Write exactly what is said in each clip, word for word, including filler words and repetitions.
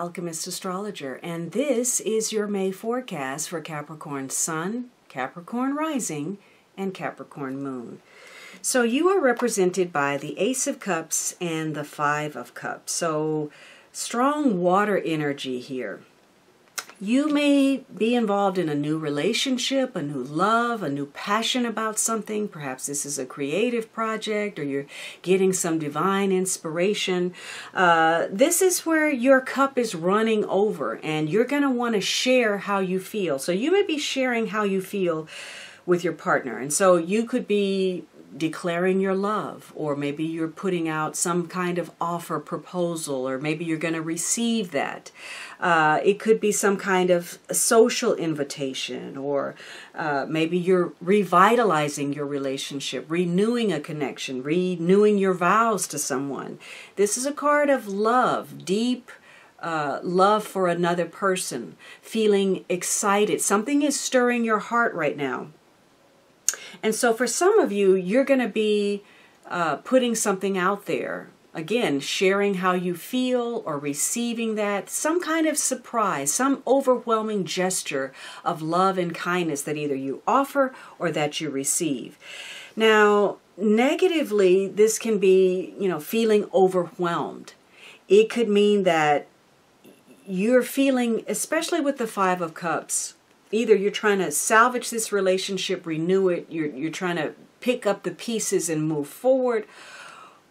alchemist astrologer, and this is your May forecast for Capricorn Sun, Capricorn Rising, and Capricorn Moon. So you are represented by the Ace of Cups and the Five of Cups. So strong water energy here. You may be involved in a new relationship, a new love, a new passion about something. Perhaps this is a creative project or you're getting some divine inspiration. Uh, this is where your cup is running over and you're going to want to share how you feel. So you may be sharing how you feel with your partner. And so you could be declaring your love, or maybe you're putting out some kind of offer proposal, or maybe you're going to receive that. Uh, it could be some kind of social invitation, or uh, maybe you're revitalizing your relationship, renewing a connection, renewing your vows to someone. This is a card of love, deep Uh, love for another person, feeling excited. Something is stirring your heart right now. And so for some of you, you're going to be uh, putting something out there. Again, sharing how you feel or receiving that. Some kind of surprise, some overwhelming gesture of love and kindness that either you offer or that you receive. Now, negatively, this can be, you know, feeling overwhelmed. It could mean that you're feeling, especially with the Five of Cups, either you're trying to salvage this relationship, renew it, you're, you're trying to pick up the pieces and move forward,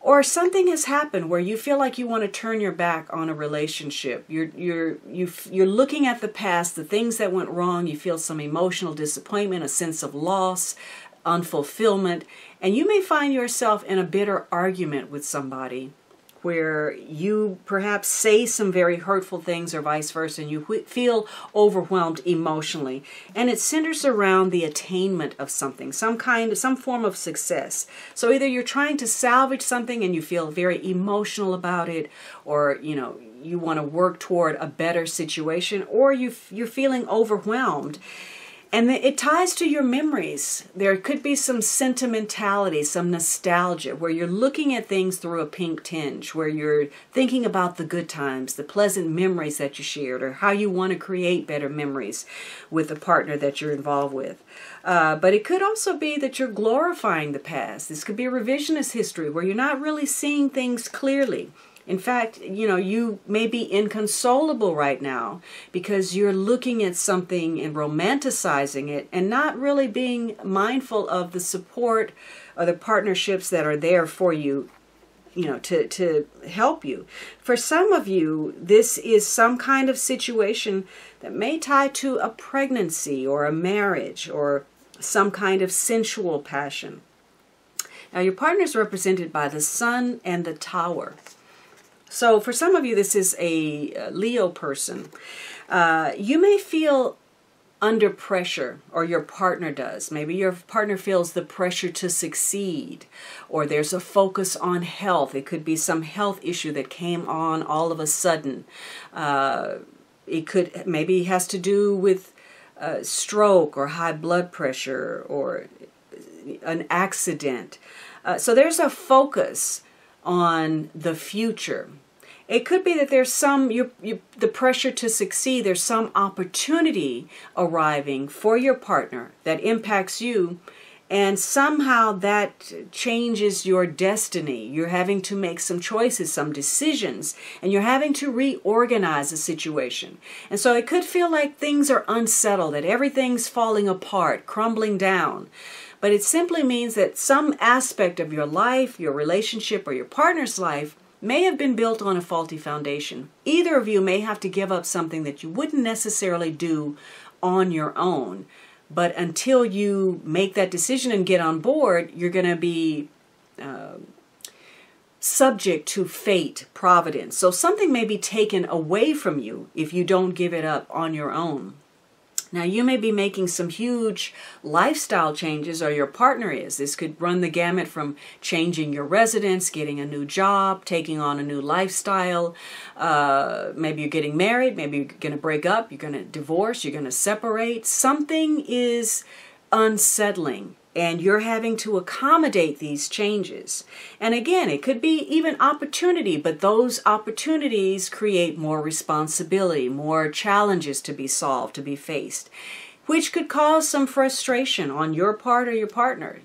or something has happened where you feel like you want to turn your back on a relationship. You're, you're, you, you're looking at the past, the things that went wrong, you feel some emotional disappointment, a sense of loss, unfulfillment, and you may find yourself in a bitter argument with somebody, where you perhaps say some very hurtful things or vice versa, and you feel overwhelmed emotionally. And it centers around the attainment of something, some kind of, some form of success. So either you're trying to salvage something and you feel very emotional about it, or, you know, you want to work toward a better situation, or you, you're feeling overwhelmed. And it ties to your memories. There could be some sentimentality, some nostalgia, where you're looking at things through a pink tinge, where you're thinking about the good times, the pleasant memories that you shared, or how you want to create better memories with the partner that you're involved with. Uh, but it could also be that you're glorifying the past. This could be a revisionist history, where you're not really seeing things clearly. In fact, you know, you may be inconsolable right now because you're looking at something and romanticizing it and not really being mindful of the support or the partnerships that are there for you, you know, to, to help you. For some of you, this is some kind of situation that may tie to a pregnancy or a marriage or some kind of sensual passion. Now, your partner is represented by the Sun and the Tower. So for some of you, this is a Leo person. Uh, you may feel under pressure, or your partner does. Maybe your partner feels the pressure to succeed, or there's a focus on health. It could be some health issue that came on all of a sudden. Uh, it could maybe has to do with uh, stroke or high blood pressure or an accident. Uh, so there's a focus on the future. It could be that there's some, you, you, the pressure to succeed, there's some opportunity arriving for your partner that impacts you, and somehow that changes your destiny. You're having to make some choices, some decisions, and you're having to reorganize a situation. And so it could feel like things are unsettled, that everything's falling apart, crumbling down. But it simply means that some aspect of your life, your relationship, or your partner's life may have been built on a faulty foundation. Either of you may have to give up something that you wouldn't necessarily do on your own. But until you make that decision and get on board, you're going to be uh, subject to fate, providence. So something may be taken away from you if you don't give it up on your own. Now, you may be making some huge lifestyle changes, or your partner is. This could run the gamut from changing your residence, getting a new job, taking on a new lifestyle. Uh, maybe you're getting married. Maybe you're going to break up. You're going to divorce. You're going to separate. Something is unsettling and you're having to accommodate these changes. And again, it could be even opportunity, but those opportunities create more responsibility, more challenges to be solved, to be faced, which could cause some frustration on your part or your partner.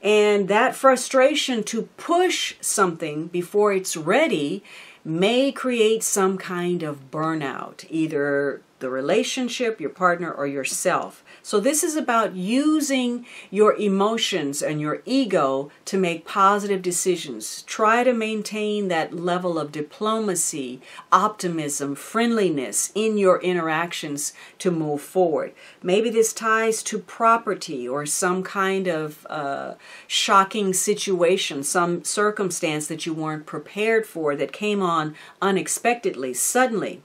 And that frustration to push something before it's ready may create some kind of burnout, either the relationship, your partner, or yourself. So this is about using your emotions and your ego to make positive decisions. Try to maintain that level of diplomacy, optimism, friendliness in your interactions to move forward. Maybe this ties to property or some kind of uh, shocking situation, some circumstance that you weren't prepared for that came on unexpectedly, suddenly.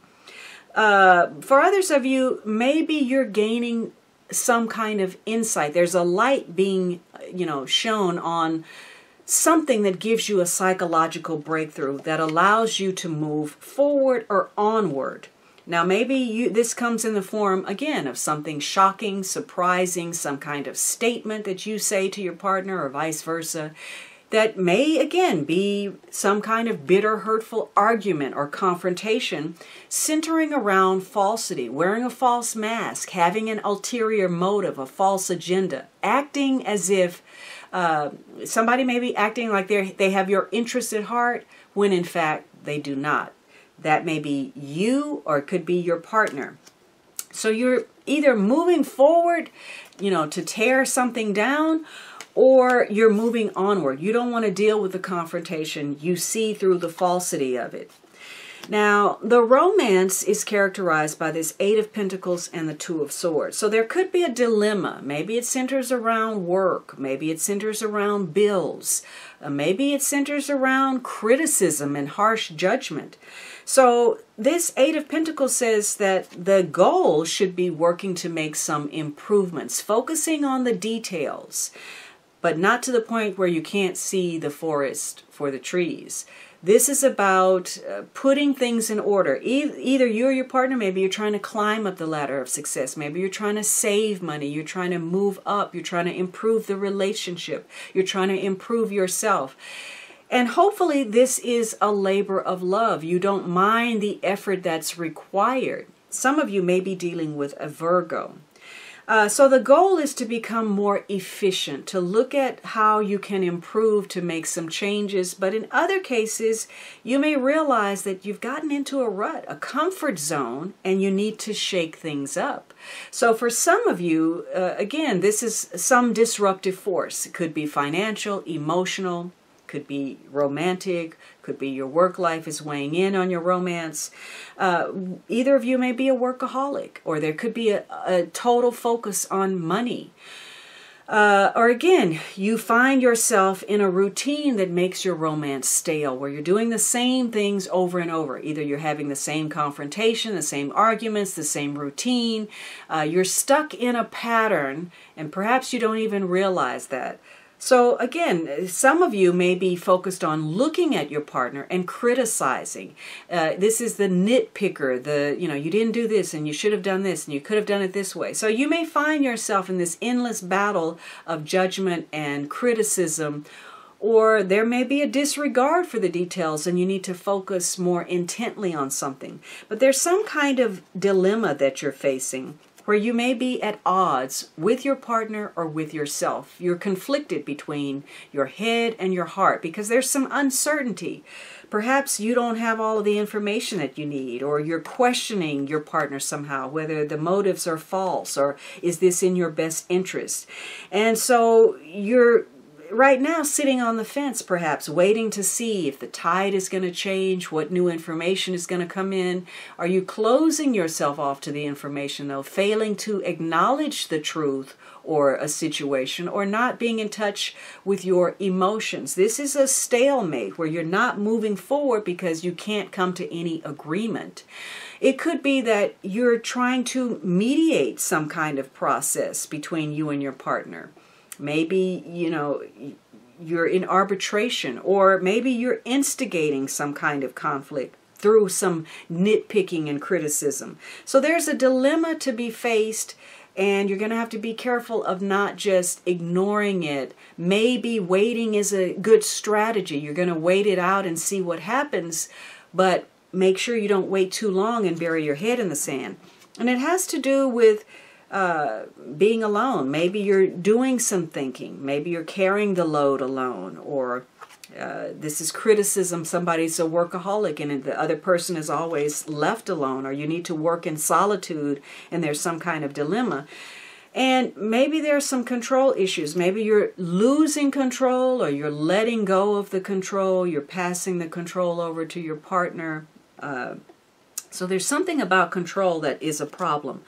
Uh, for others of you, maybe you're gaining some kind of insight. There's a light being, you know, shown on something that gives you a psychological breakthrough that allows you to move forward or onward. Now, maybe you, this comes in the form, again, of something shocking, surprising, some kind of statement that you say to your partner or vice versa. That may, again, be some kind of bitter, hurtful argument or confrontation centering around falsity, wearing a false mask, having an ulterior motive, a false agenda, acting as if uh, somebody may be acting like they they have your interest at heart when, in fact, they do not. That may be you or it could be your partner. So you're either moving forward, you know, to tear something down, or you're moving onward. You don't want to deal with the confrontation. You see through the falsity of it. Now, the romance is characterized by this Eight of Pentacles and the Two of Swords. So there could be a dilemma. Maybe it centers around work. Maybe it centers around bills. Uh, maybe it centers around criticism and harsh judgment. So this Eight of Pentacles says that the goal should be working to make some improvements, focusing on the details, but not to the point where you can't see the forest for the trees. This is about uh, putting things in order. E either you or your partner, maybe you're trying to climb up the ladder of success. Maybe you're trying to save money. You're trying to move up. You're trying to improve the relationship. You're trying to improve yourself. And hopefully this is a labor of love. You don't mind the effort that's required. Some of you may be dealing with a Virgo. Uh, so the goal is to become more efficient, to look at how you can improve, to make some changes. But in other cases, you may realize that you've gotten into a rut, a comfort zone, and you need to shake things up. So for some of you, uh, again, this is some disruptive force. It could be financial, emotional, could be romantic, could be your work life is weighing in on your romance. Uh, either of you may be a workaholic, or there could be a, a total focus on money. Uh, or again, you find yourself in a routine that makes your romance stale, where you're doing the same things over and over. Either you're having the same confrontation, the same arguments, the same routine. Uh, you're stuck in a pattern, and perhaps you don't even realize that. So again, some of you may be focused on looking at your partner and criticizing. Uh, this is the nitpicker, the, you know, you didn't do this and you should have done this and you could have done it this way. So you may find yourself in this endless battle of judgment and criticism, or there may be a disregard for the details and you need to focus more intently on something. But there's some kind of dilemma that you're facing, where you may be at odds with your partner or with yourself. You're conflicted between your head and your heart because there's some uncertainty. Perhaps you don't have all of the information that you need, or you're questioning your partner somehow, whether the motives are false or is this in your best interest. And so you're right now sitting on the fence, perhaps waiting to see if the tide is going to change, what new information is going to come in. Are you closing yourself off to the information, though, failing to acknowledge the truth or a situation, or not being in touch with your emotions? This is a stalemate where you're not moving forward because you can't come to any agreement. It could be that you're trying to mediate some kind of process between you and your partner. Maybe, you know, you're in arbitration, or maybe you're instigating some kind of conflict through some nitpicking and criticism. So there's a dilemma to be faced And you're going to have to be careful of not just ignoring it. Maybe waiting is a good strategy. You're going to wait it out and see what happens, but make sure you don't wait too long and bury your head in the sand. And it has to do with uh, being alone. Maybe you're doing some thinking. Maybe you're carrying the load alone, or uh, this is criticism. Somebody's a workaholic and the other person is always left alone, or you need to work in solitude and there's some kind of dilemma. And maybe there's some control issues. Maybe you're losing control, or you're letting go of the control. You're passing the control over to your partner. Uh, so there's something about control that is a problem.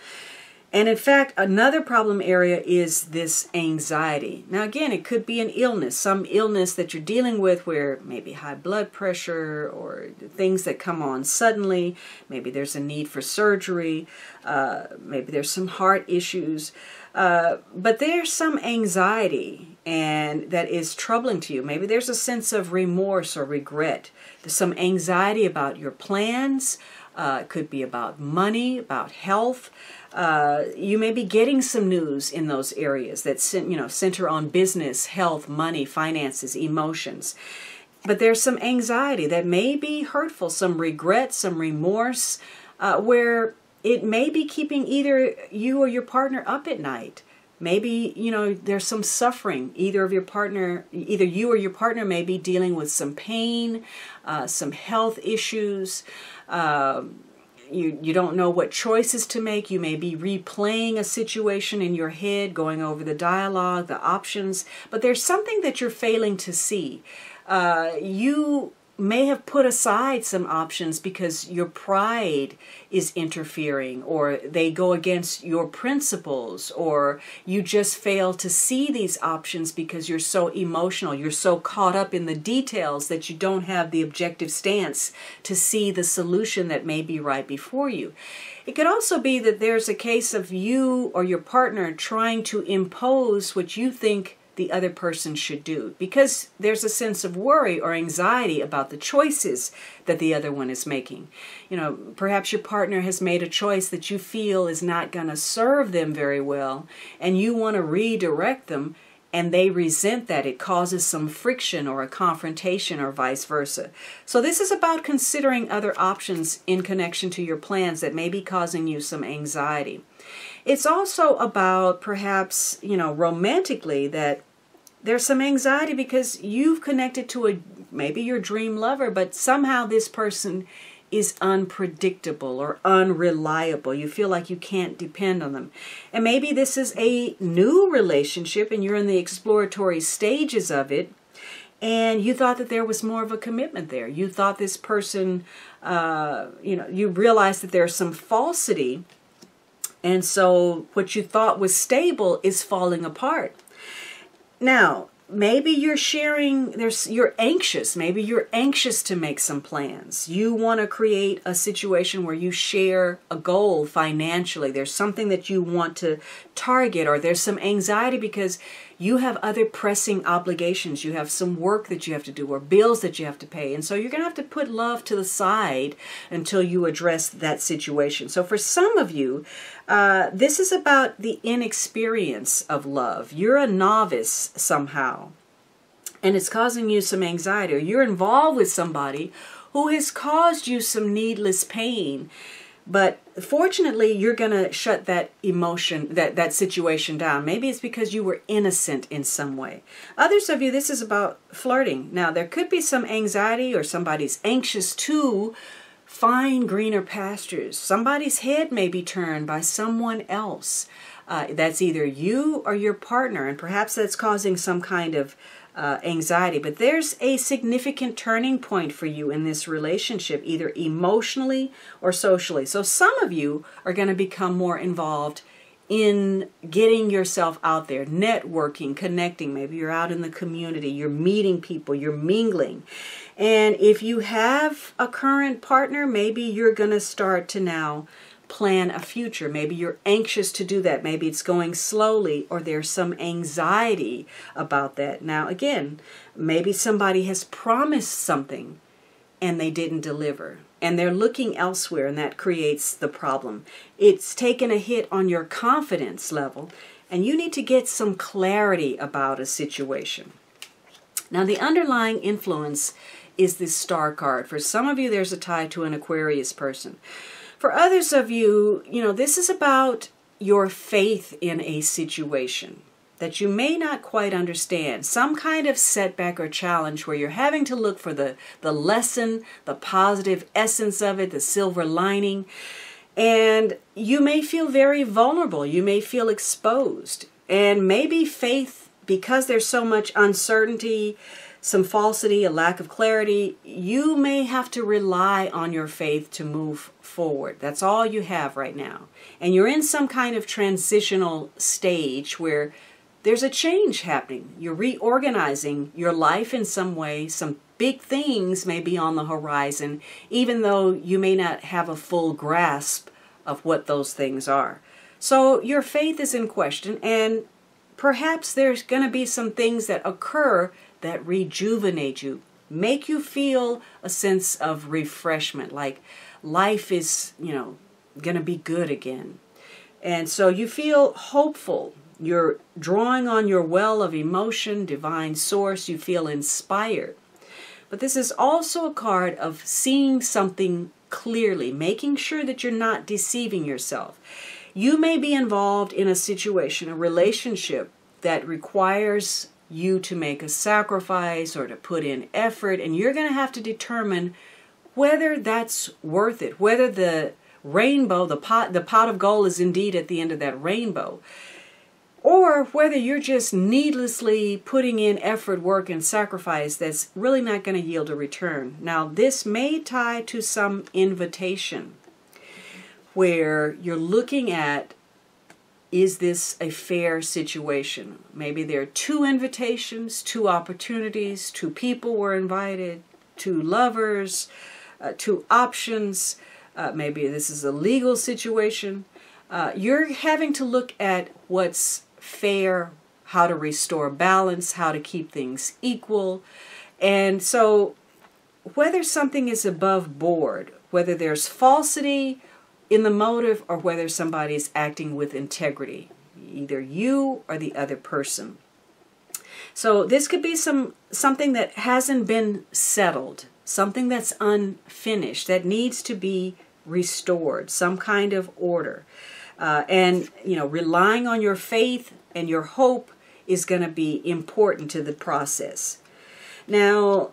And in fact, another problem area is this anxiety. Now again, it could be an illness, some illness that you're dealing with, where maybe high blood pressure or things that come on suddenly. Maybe there's a need for surgery. Uh, maybe there's some heart issues. Uh, but there's some anxiety and that is troubling to you. Maybe there's a sense of remorse or regret. There's some anxiety about your plans. Uh, it could be about money, about health. Uh, you may be getting some news in those areas that you know center on business, health, money, finances, emotions. But there's some anxiety that may be hurtful, some regret, some remorse, uh, where it may be keeping either you or your partner up at night. Maybe, you know, there's some suffering. Either of your partner, either you or your partner may be dealing with some pain, uh, some health issues. Uh, you, you don't know what choices to make. You may be replaying a situation in your head, going over the dialogue, the options. But there's something that you're failing to see. Uh, you may have put aside some options because your pride is interfering, or they go against your principles, or you just fail to see these options because you're so emotional, you're so caught up in the details that you don't have the objective stance to see the solution that may be right before you. It could also be that there's a case of you or your partner trying to impose what you think the other person should do, because there's a sense of worry or anxiety about the choices that the other one is making. You know, perhaps your partner has made a choice that you feel is not going to serve them very well, and you want to redirect them, and they resent that. It causes some friction or a confrontation, or vice versa. So this is about considering other options in connection to your plans that may be causing you some anxiety. It's also about, perhaps, you know, romantically, that there's some anxiety because you've connected to a, maybe your dream lover, but somehow this person is unpredictable or unreliable. You feel like you can't depend on them. And maybe this is a new relationship and you're in the exploratory stages of it, and you thought that there was more of a commitment there. You thought this person, uh, you know, you realize that there's some falsity. And so what you thought was stable is falling apart. Now, maybe you're sharing, there's, you're anxious. Maybe you're anxious to make some plans. You want to create a situation where you share a goal financially. There's something that you want to target, or there's some anxiety because you have other pressing obligations. You have some work that you have to do, or bills that you have to pay. And so you're going to have to put love to the side until you address that situation. So for some of you, uh, this is about the inexperience of love. You're a novice somehow, and it's causing you some anxiety. Or you're involved with somebody who has caused you some needless pain. But fortunately, you're going to shut that emotion, that, that situation down. Maybe it's because you were innocent in some way. Others of you, this is about flirting. Now, there could be some anxiety, or somebody's anxious to find greener pastures. Somebody's head may be turned by someone else. Uh, that's either you or your partner, and perhaps that's causing some kind of Uh, anxiety. But there's a significant turning point for you in this relationship, either emotionally or socially. So some of you are going to become more involved in getting yourself out there, networking, connecting. Maybe you're out in the community, you're meeting people, you're mingling. And if you have a current partner, maybe you're going to start to now plan a future. Maybe you're anxious to do that. Maybe it's going slowly, or there's some anxiety about that. Now, again, maybe somebody has promised something and they didn't deliver. and they're looking elsewhere, and that creates the problem. It's taken a hit on your confidence level, and you need to get some clarity about a situation. Now, the underlying influence is this star card. For some of you, there's a tie to an Aquarius person. For others of you, you know, this is about your faith in a situation that you may not quite understand. Some kind of setback or challenge where you're having to look for the, the lesson, the positive essence of it, the silver lining. And you may feel very vulnerable. You may feel exposed. And maybe faith, because there's so much uncertainty, some falsity, a lack of clarity, you may have to rely on your faith to move forward. That's all you have right now. And you're in some kind of transitional stage where there's a change happening. You're reorganizing your life in some way. Some big things may be on the horizon, even though you may not have a full grasp of what those things are. So your faith is in question, and perhaps there's going to be some things that occur that rejuvenate you, make you feel a sense of refreshment, like life is, you know, going to be good again. And so you feel hopeful. You're drawing on your well of emotion, divine source. You feel inspired. But this is also a card of seeing something clearly, making sure that you're not deceiving yourself. You may be involved in a situation, a relationship that requires you to make a sacrifice or to put in effort, and you're going to have to determine whether that's worth it, whether the rainbow, the pot, the pot of gold is indeed at the end of that rainbow, or whether you're just needlessly putting in effort, work, and sacrifice that's really not going to yield a return. Now, this may tie to some invitation where you're looking at, is this a fair situation? Maybe there are two invitations, two opportunities, two people were invited, two lovers, uh, two options. Uh, maybe this is a legal situation. Uh, you're having to look at what's fair, how to restore balance, how to keep things equal. And so whether something is above board, whether there's falsity in the motive, or whether somebody's acting with integrity, either you or the other person. So this could be some something that hasn't been settled, something that's unfinished, that needs to be restored, some kind of order. Uh, and, you know, relying on your faith and your hope is going to be important to the process. Now,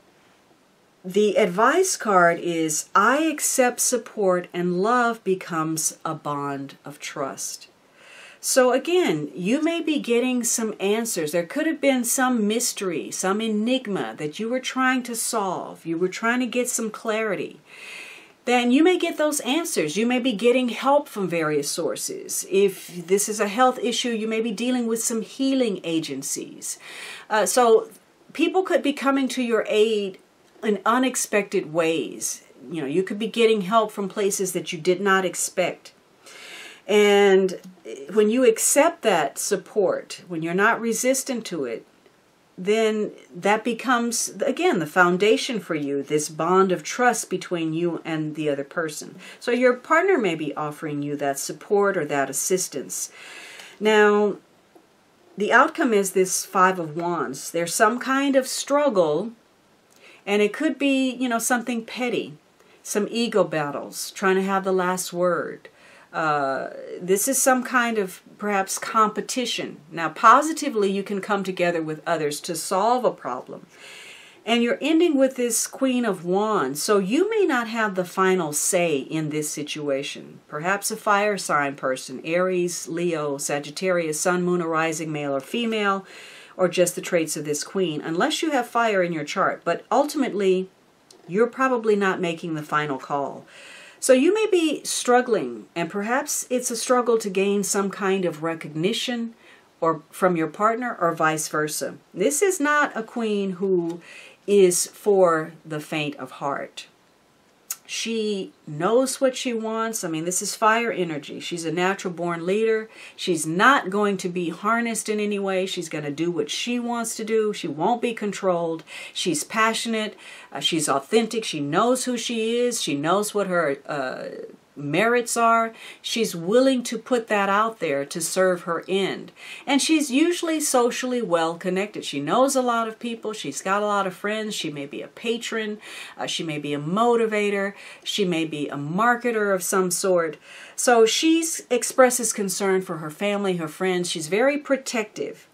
the advice card is, I accept support and love becomes a bond of trust. So again, you may be getting some answers. There could have been some mystery, some enigma that you were trying to solve. You were trying to get some clarity. Then you may get those answers. You may be getting help from various sources. If this is a health issue, you may be dealing with some healing agencies. Uh, so people could be coming to your aid in unexpected ways. You know, you could be getting help from places that you did not expect. And when you accept that support, when you're not resistant to it, then that becomes, again, the foundation for you, this bond of trust between you and the other person. So your partner may be offering you that support or that assistance. Now, the outcome is this Five of Wands. There's some kind of struggle. And it could be, you know, something petty, some ego battles, trying to have the last word. Uh, this is some kind of perhaps competition. Now, positively, you can come together with others to solve a problem. And you're ending with this Queen of Wands. So you may not have the final say in this situation. Perhaps a fire sign person, Aries, Leo, Sagittarius, Sun, Moon, or Rising, male or female, or just the traits of this queen, unless you have fire in your chart. But ultimately, you're probably not making the final call. So you may be struggling, and perhaps it's a struggle to gain some kind of recognition or from your partner or vice versa. This is not a queen who is for the faint of heart. She knows what she wants. I mean, this is fire energy. She's a natural born leader. She's not going to be harnessed in any way. She's going to do what she wants to do. She won't be controlled. She's passionate. Uh, she's authentic. She knows who she is. She knows what her uh, merits are. She's willing to put that out there to serve her end. And she's usually socially well connected. She knows a lot of people. She's got a lot of friends. She may be a patron. Uh, she may be a motivator. She may be a marketer of some sort. So she expresses concern for her family, her friends. She's very protective.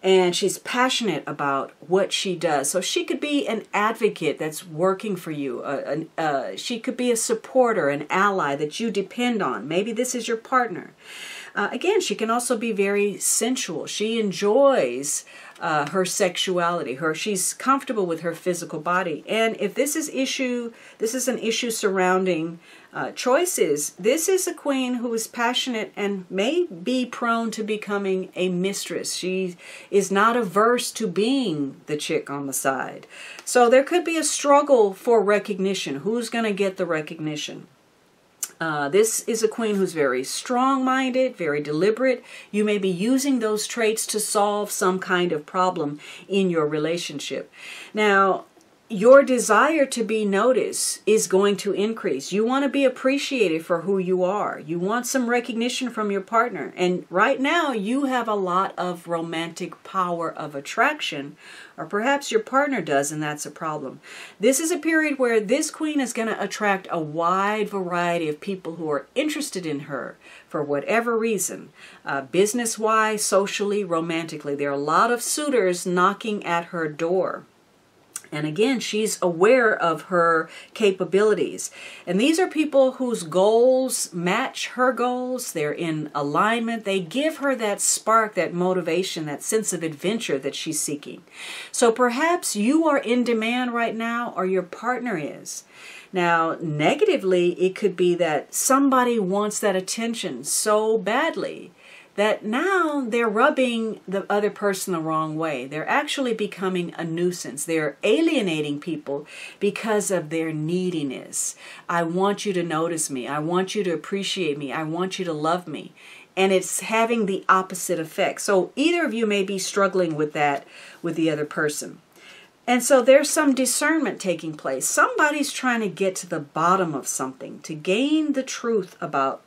And she's passionate about what she does. So she could be an advocate that's working for you. Uh, an, uh, she could be a supporter, an ally that you depend on. Maybe this is your partner. Uh, again, she can also be very sensual. She enjoys uh, her sexuality. Her, she's comfortable with her physical body. And if this is issue, this is an issue surrounding uh, choices, this is a queen who is passionate and may be prone to becoming a mistress. She is not averse to being the chick on the side. So there could be a struggle for recognition. Who's going to get the recognition? Uh, this is a queen who's very strong-minded, very deliberate. You may be using those traits to solve some kind of problem in your relationship. Now, your desire to be noticed is going to increase. You want to be appreciated for who you are. You want some recognition from your partner. And right now, you have a lot of romantic power of attraction, or perhaps your partner does, and that's a problem. This is a period where this queen is going to attract a wide variety of people who are interested in her for whatever reason, uh, business-wise, socially, romantically. There are a lot of suitors knocking at her door. And again, she's aware of her capabilities. And these are people whose goals match her goals. They're in alignment. They give her that spark, that motivation, that sense of adventure that she's seeking. So perhaps you are in demand right now, or your partner is. Now, negatively, it could be that somebody wants that attention so badly that now they're rubbing the other person the wrong way. They're actually becoming a nuisance. They're alienating people because of their neediness. I want you to notice me. I want you to appreciate me. I want you to love me. And it's having the opposite effect. So either of you may be struggling with that with the other person. And so there's some discernment taking place. Somebody's trying to get to the bottom of something, to gain the truth about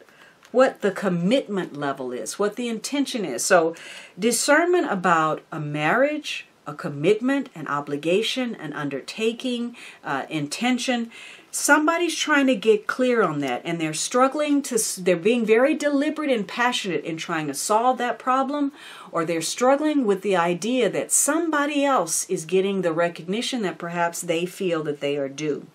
what the commitment level is, what the intention is. So discernment about a marriage, a commitment, an obligation, an undertaking, uh, intention. Somebody's trying to get clear on that, and they're struggling to, they're being very deliberate and passionate in trying to solve that problem, or they're struggling with the idea that somebody else is getting the recognition that perhaps they feel that they are due.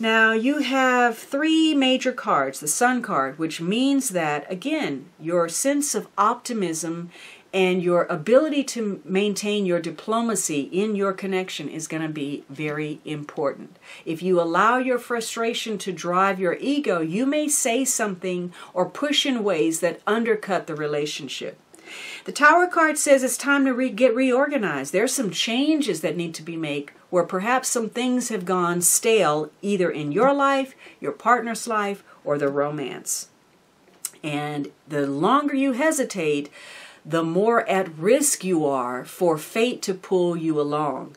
Now, you have three major cards, the Sun card, which means that, again, your sense of optimism and your ability to maintain your diplomacy in your connection is going to be very important. If you allow your frustration to drive your ego, you may say something or push in ways that undercut the relationship. The Tower card says it's time to re get reorganized. There's some changes that need to be made where perhaps some things have gone stale, either in your life, your partner's life, or the romance. And the longer you hesitate, the more at risk you are for fate to pull you along.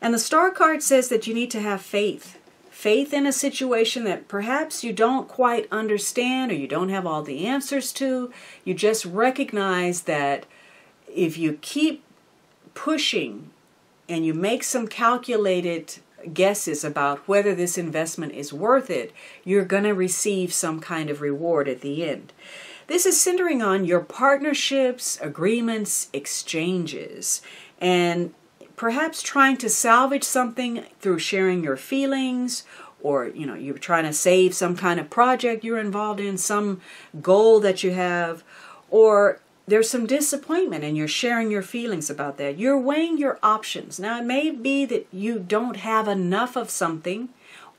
And the Star card says that you need to have faith. Faith in a situation that perhaps you don't quite understand, or you don't have all the answers to. You just recognize that if you keep pushing and you make some calculated guesses about whether this investment is worth it, you're going to receive some kind of reward at the end. This is centering on your partnerships, agreements, exchanges, and perhaps trying to salvage something through sharing your feelings, or, you know, you're trying to save some kind of project you're involved in, some goal that you have, or there's some disappointment and you're sharing your feelings about that. You're weighing your options. Now, it may be that you don't have enough of something,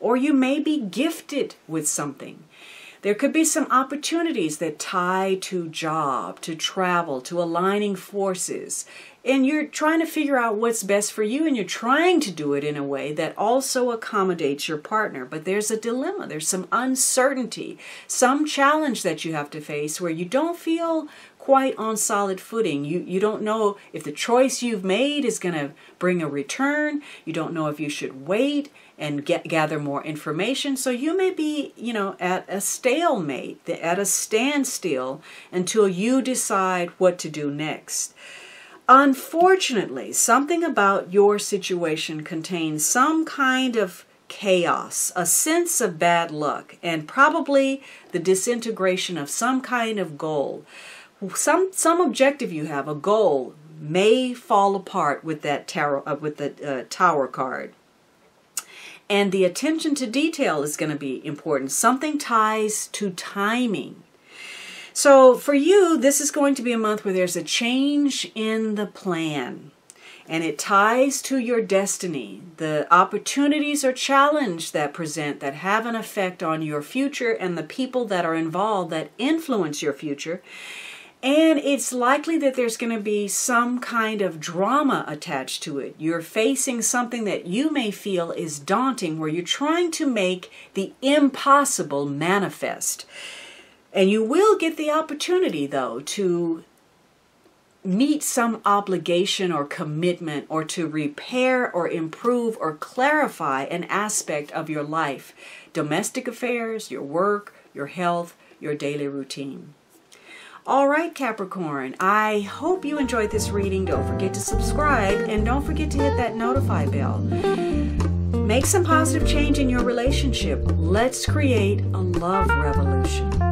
or you may be gifted with something. There could be some opportunities that tie to job, to travel, to aligning forces. And you're trying to figure out what's best for you, and you're trying to do it in a way that also accommodates your partner. But there's a dilemma. There's some uncertainty, some challenge that you have to face where you don't feel quite on solid footing. You, you don't know if the choice you've made is going to bring a return. You don't know if you should wait and get, gather more information. So you may be, you know, at a stalemate, at a standstill until you decide what to do next. Unfortunately, something about your situation contains some kind of chaos, a sense of bad luck, and probably the disintegration of some kind of goal. Some, some objective you have, a goal, may fall apart with that tarot, uh, with the uh, Tower card. And the attention to detail is going to be important. Something ties to timing. So for you, this is going to be a month where there's a change in the plan. And it ties to your destiny. The opportunities or challenge that present that have an effect on your future and the people that are involved that influence your future. And it's likely that there's going to be some kind of drama attached to it. You're facing something that you may feel is daunting, where you're trying to make the impossible manifest. And you will get the opportunity, though, to meet some obligation or commitment, or to repair or improve or clarify an aspect of your life, domestic affairs, your work, your health, your daily routine. All right, Capricorn, I hope you enjoyed this reading. Don't forget to subscribe, and don't forget to hit that notify bell. Make some positive change in your relationship. Let's create a love revolution.